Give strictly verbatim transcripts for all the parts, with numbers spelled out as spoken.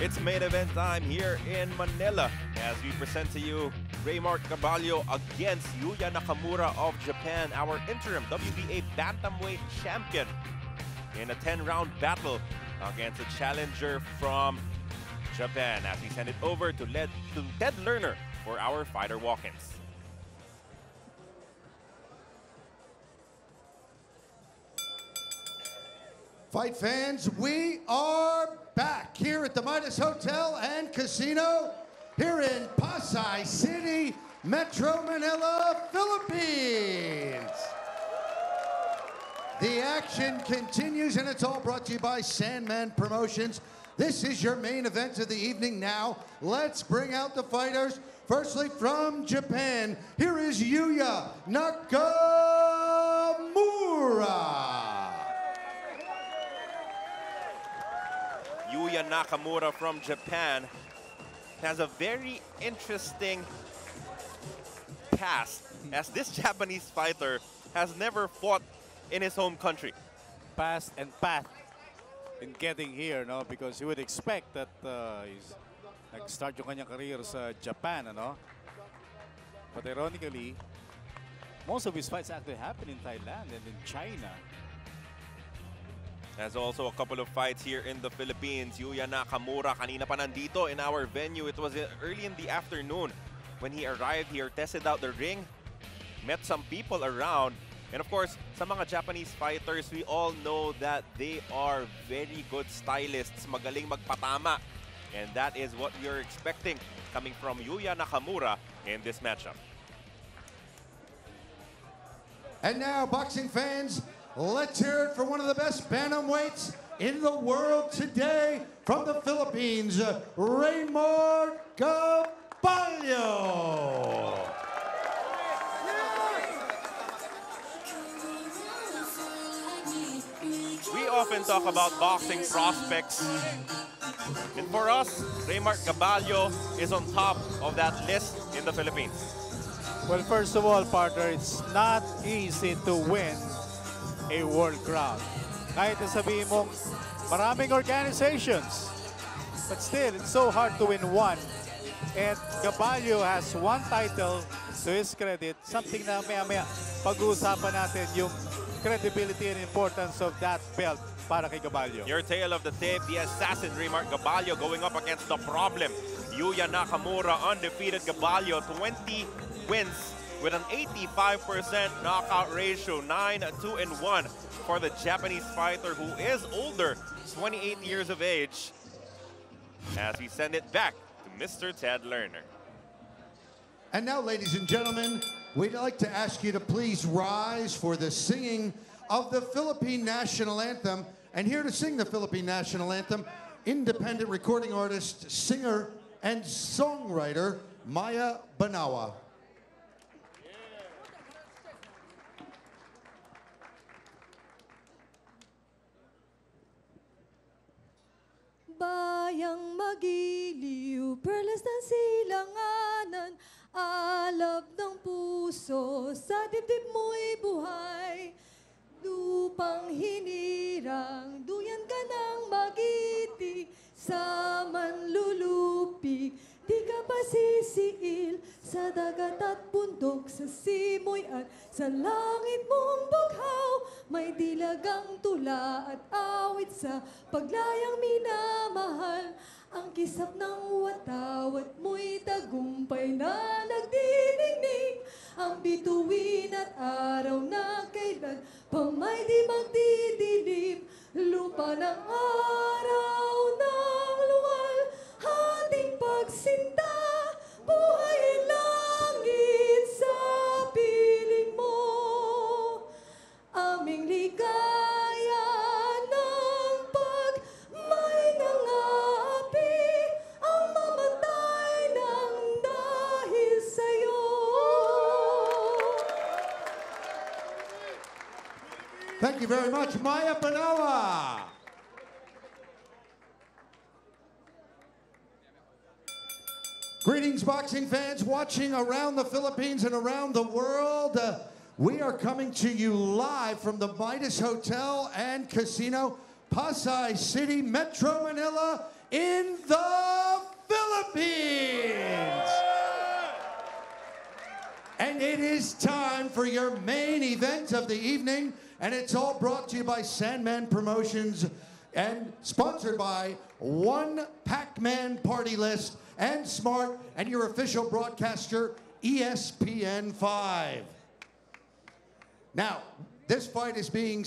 It's main event time here in Manila as we present to you Reymart Gaballo against Yuya Nakamura of Japan, our interim W B A Bantamweight champion, in a ten round battle against a challenger from Japan, as we send it over to, Led, to Ted Lerner for our fighter walk-ins. Fight fans, we are back here at the Midas Hotel and Casino here in Pasay City, Metro Manila, Philippines. The action continues, and it's all brought to you by Sanman Promotions. This is your main event of the evening now. Let's bring out the fighters. Firstly, from Japan, here is Yuya Nakamura. Yuya Nakamura from Japan has a very interesting past, as this Japanese fighter has never fought in his home country. Past and path in getting here, no? Because you would expect that uh, he's nag-start yung kanyang career sa Japan, no? But ironically, most of his fights actually happen in Thailand and in China. There's also a couple of fights here in the Philippines. Yuya Nakamura, kanina pa nandito in our venue. It was early in the afternoon when he arrived here, tested out the ring, met some people around. And of course, sa mga Japanese fighters, we all know that they are very good stylists. Magaling magpatama. And that is what we are expecting coming from Yuya Nakamura in this matchup. And now, boxing fans, let's hear it for one of the best bantamweights in the world today, from the Philippines, Reymart Gaballo. We often talk about boxing prospects, and for us, Reymart Gaballo is on top of that list in the Philippines. Well, first of all, partner, it's not easy to win a world crowd. Kahit nasabihin mong maraming organizations, but still, it's so hard to win one. And Gaballo has one title to his credit, something na maya-maya pag-uusapan natin yung credibility and importance of that belt para kay Gaballo. Your tale of the tape, the assassin Reymart Gaballo going up against the problem. Yuya Nakamura, undefeated Gaballo, twenty wins. With an eighty-five percent knockout ratio, nine two and one for the Japanese fighter, who is older, twenty-eight years of age, as we send it back to Mister Ted Lerner. And now, ladies and gentlemen, we'd like to ask you to please rise for the singing of the Philippine National Anthem. And here to sing the Philippine National Anthem, independent recording artist, singer, and songwriter Maya Banawa. Bayang magiliw, perlas ng silanganan, alab ng puso, sa dibdib mo'y buhay. Lupang hinirang, duyan ka ng magiti, sa manlulupi, di ka pa sisiil, sa dagat at bundok, sa simoy at sa langit mong bughaw, may dilagang tula at awit sa paglayang minamahal. Ang kisap ng watawat mo'y tagumpay na nagdinignig, ang bituin at araw na kailan pa may di magdidilim, lupa ng araw ng luwal, ating pagsinta, buhay ang langit sa piling mo, aming ligaya ng pagmay ng api, ang mamatay ng dahil sa'yo. Thank you very much, Maya Banawa. Greetings, boxing fans watching around the Philippines and around the world. Uh, we are coming to you live from the Midas Hotel and Casino, Pasay City, Metro Manila, in the Philippines. And it is time for your main event of the evening, and it's all brought to you by Sanman Promotions and sponsored by One Pac-Man Party List and SMART and your official broadcaster, E S P N five. Now, this fight is being,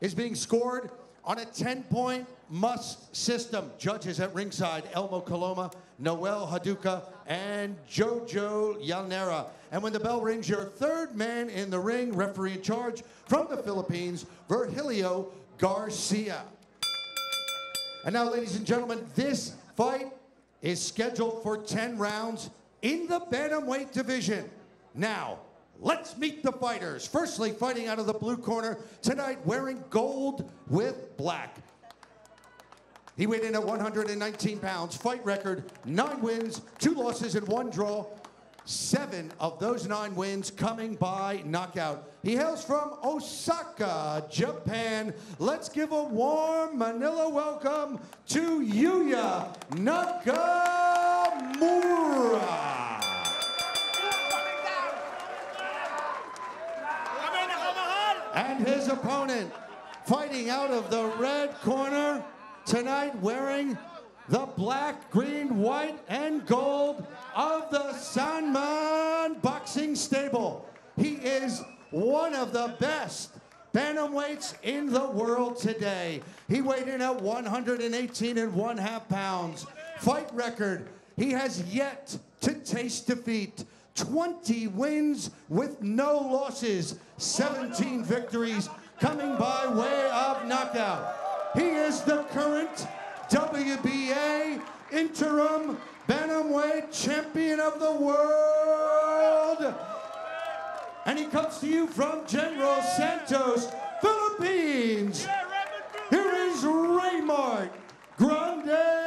is being scored on a ten-point must system. Judges at ringside, Elmo Coloma, Noel Haduka, and Jojo Yalnera. And when the bell rings, your third man in the ring, referee in charge from the Philippines, Virgilio Garcia. And now, ladies and gentlemen, this fight is scheduled for ten rounds in the bantamweight division. Now, let's meet the fighters. Firstly, fighting out of the blue corner tonight, wearing gold with black. He weighed in at one hundred nineteen pounds. Fight record, nine wins, two losses, and one draw. Seven of those nine wins coming by knockout. He hails from Osaka, Japan. Let's give a warm Manila welcome to Yuya Nakamura. And his opponent, fighting out of the red corner tonight, wearing the black, green, white, and gold of the Sanman Boxing Stable. He is one of the best bantamweights in the world today. He weighed in at one hundred eighteen and one half pounds. Fight record, he has yet to taste defeat. twenty wins with no losses, seventeen victories coming by way of knockout. He is the current W B A interim bantamweight champion of the world. And he comes to you from General Santos, Philippines. Here is Reymart Gaballo.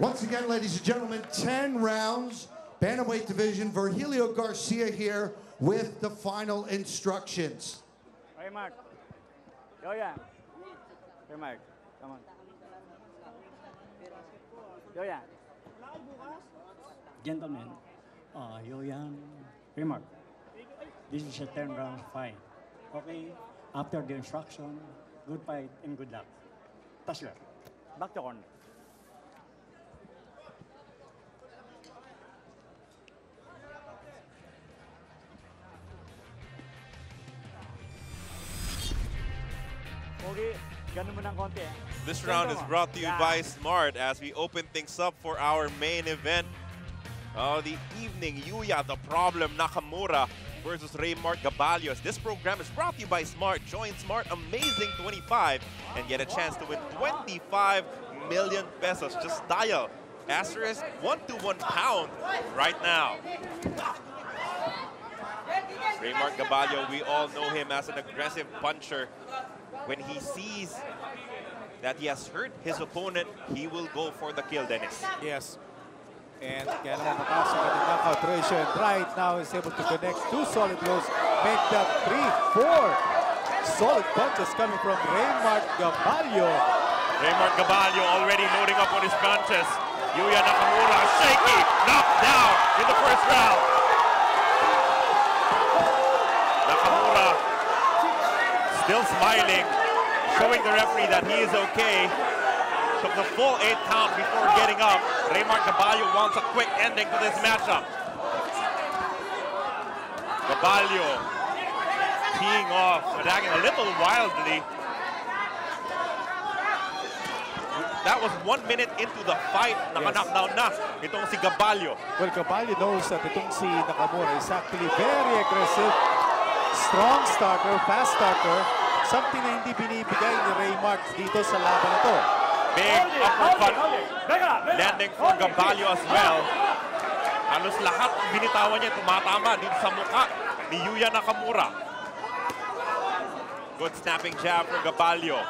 Once again, ladies and gentlemen, ten rounds, bantamweight division. Virgilio Garcia here with the final instructions. Hey, Mark. Oh, yeah. Hey, Mark. Come on. Yoyan. Gentlemen, uh, Yoyan, Reymart, this is a ten round fight. Okay? After the instruction, good fight and good luck. Touch left. Back to corner. This round is brought to you by SMART as we open things up for our main event of the evening. Yuya the Problem Nakamura versus Reymart Gaballo. This program is brought to you by SMART. Join SMART Amazing twenty-five and get a chance to win twenty-five million pesos. Just dial asterisk one two one pound right now. Reymart Gaballo, we all know him as an aggressive puncher. When he sees that he has hurt his opponent, he will go for the kill, Dennis. Yes. And General Santos with the knockout ratio. Right now is able to connect two solid blows. Make that three, four solid punches coming from Reymart Gaballo. Reymart Gaballo already loading up on his punches. Yuya Nakamura, shaky, knocked down in the first round. Nakamura still smiling, showing the referee that he is okay. Took the full eight count before getting up. Reymart Gaballo wants a quick ending to this matchup. Gaballo teeing off, attacking a little wildly. That was one minute into the fight. Naka-knockdown na itong si Gaballo. Well, Gaballo knows that itong si Nakamura is actually very aggressive. Strong starter, fast starter, something na hindi binibigay ni Reymart dito sa laban na to. Big uppercut, landing for Gaballo as well. Halos lahat binitawan niya, tumatama dito sa mukha ni Yuya Nakamura. Good snapping jab for Gaballo.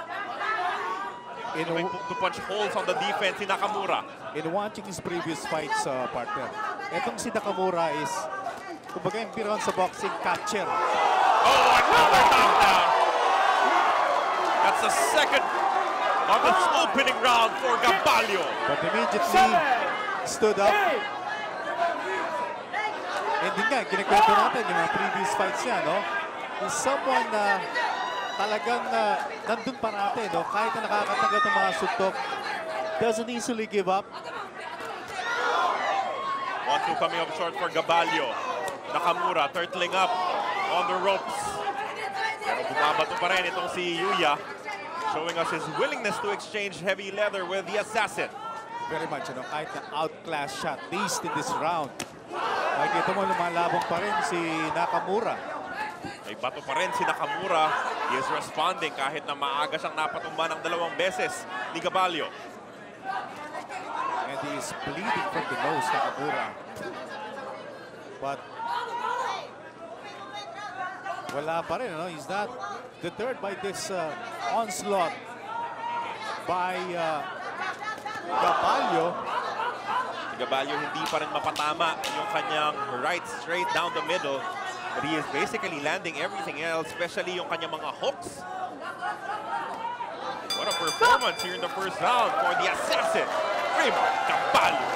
In a, to punch holes on the defense si Nakamura. In watching his previous fights, uh, partner, etong si Nakamura is, kumbaga yung piron sa boxing, catcher. Oh, another knockdown. That's the second of the opening round for Gaballo. But immediately stood up. And din nga, kinikwento natin yung mga previous fights niya, no? Is someone na talagang uh, nandun pa natin, no? Kahit na nakakatagat ng mga suntok, doesn't easily give up. one two coming up short for Gaballo. Nakamura turtling up on the ropes. Pero bumabato pa rin itong si Yuya, showing us his willingness to exchange heavy leather with the assassin. Very much, you know, kahit na outclass shot, at least in this round. Nakikita mo lumalabong pa rin si Nakamura. May bato pa rin si Nakamura. He is responding kahit na maaga siyang napatumba ng dalawang beses ni Gaballo. And he is bleeding from the nose, Nakamura. But wala pa rin, no? He's not deterred by this uh, onslaught by uh, Gaballo. Gaballo hindi pa rin mapatama yung kanyang right straight down the middle. But he is basically landing everything else, especially yung kanyang mga hooks. What a performance here in the first round for the assassin, Reymart Gaballo.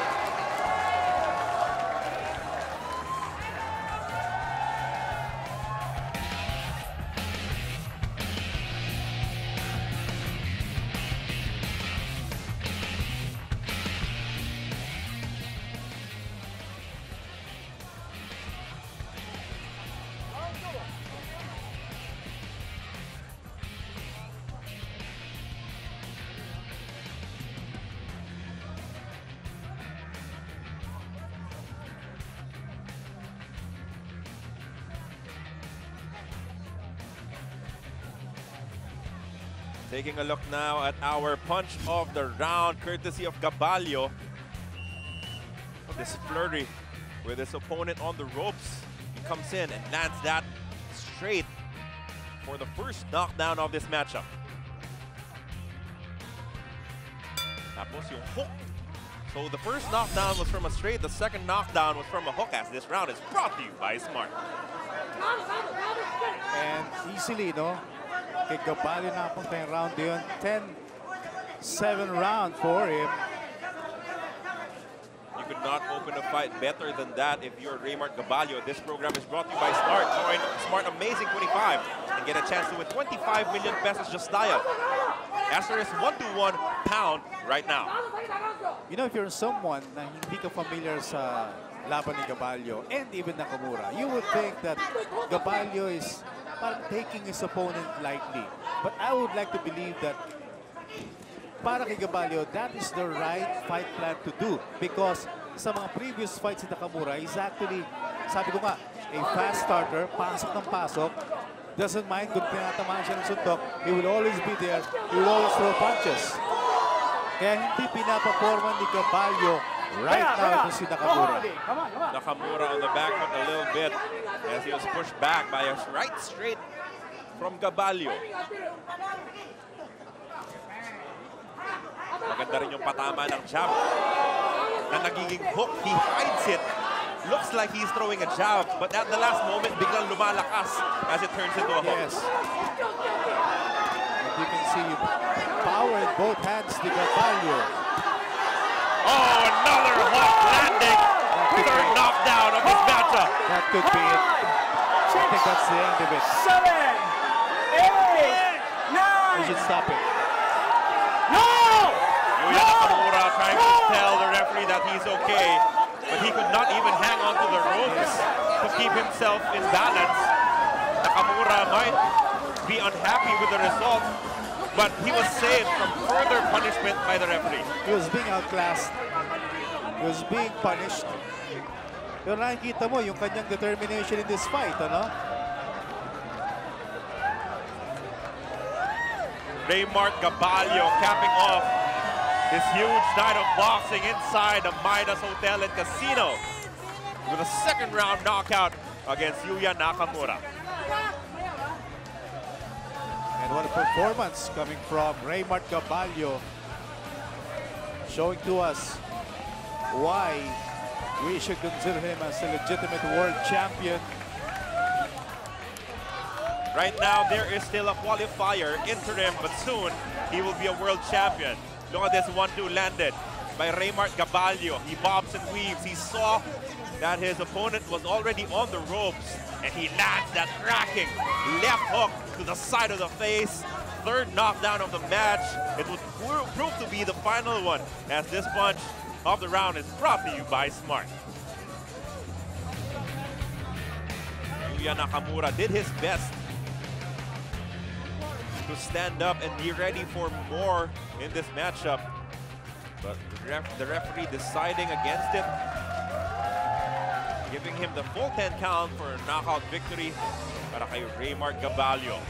Taking a look now at our punch of the round, courtesy of Gaballo. This flurry with his opponent on the ropes. He comes in and lands that straight for the first knockdown of this matchup. Tapos yung hook. So the first knockdown was from a straight, the second knockdown was from a hook, as this round is brought to you by SMART. And easily, no? Kay Gaballo na punta yung round yun. ten seven round for him. You could not open a fight better than that if you're Reymart Gaballo. This program is brought to you by SMART. Join SMART Amazing twenty-five and get a chance to win twenty-five million pesos. Just dial asterisk one two one pound right now. You know, if you're someone na hindi ka familiar sa laban ni Gaballo and even Nakamura, you would think that Gaballo is taking his opponent lightly. But I would like to believe that para kay Gaballo, that is the right fight plan to do. Because sa mga previous fights si Nakamura, he's actually, sabi ko nga, a fast starter, pasok ng pasok, doesn't mind kung pinatamaan siya ng suntok, he will always be there, he will always throw punches. Kaya hindi pinapaporma ni Gaballo right now to si Nakamura. Nakamura on the back foot a little bit as he was pushed back by a right straight from Gaballo. Maganda rin yung patama ng jab na nagiging hook. He hides it. Looks like he's throwing a jab, but at the last moment, biglang lumalakas as it turns into a hook. Yes. You can see power in both hands to Gaballo. Oh, another hook landing. Third knockdown of his matchup. That could be it. I think that's the end of it. Seven, eight, nine. We should stop it. No! Yuya Nakamura trying to tell the referee that he's okay, but he could not even hang on to the ropes to keep himself in balance. Nakamura might be unhappy with the result, but he was saved from further punishment by the referee. He was being outclassed. He was being punished. Pero nakikita mo yung kanyang determination in this fight, ano? Reymart Gaballo capping off this huge night of boxing inside the Midas Hotel and Casino with a second round knockout against Yuya Nakamura. And what a performance coming from Reymart Gaballo, showing to us why we should consider him as a legitimate world champion. Right now, there is still a qualifier, interim, but soon he will be a world champion. Look at this one two landed by Reymart Gaballo. He bobs and weaves. He saw that his opponent was already on the ropes, and he lands that cracking left hook to the side of the face. Third knockdown of the match. It would prove to be the final one, as this punch of the round is brought to you by SMART. Yuya Nakamura did his best to stand up and be ready for more in this matchup, but the, ref the referee deciding against it, giving him the full ten count for a knockout victory para kay Reymart Gaballo.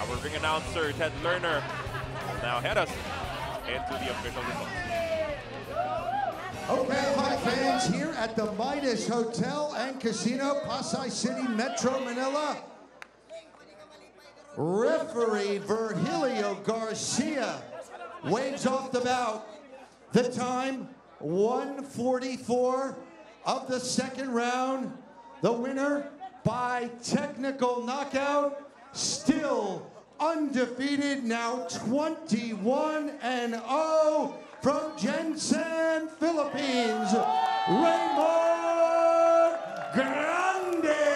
Our ring announcer, Ted Lerner, will now head us into the official results. Okay, my fans, here at the Midas Hotel and Casino, Pasay City, Metro Manila, referee Virgilio Garcia waves off the bout. The time, one forty-four of the second round. The winner by technical knockout, still undefeated, now twenty-one and oh, from Jensen, Philippines, Reymart Grande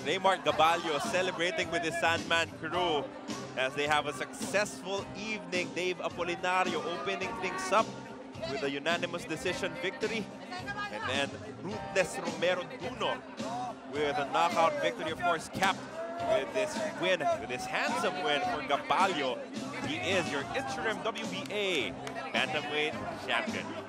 Reymart Gaballo celebrating with his Sanman crew as they have a successful evening. Dave Apolinario opening things up with a unanimous decision victory. And then Rutez Romero Duno with a knockout victory, of course, capped with this win, with this handsome win for Gaballo. He is your interim W B A Bantamweight champion.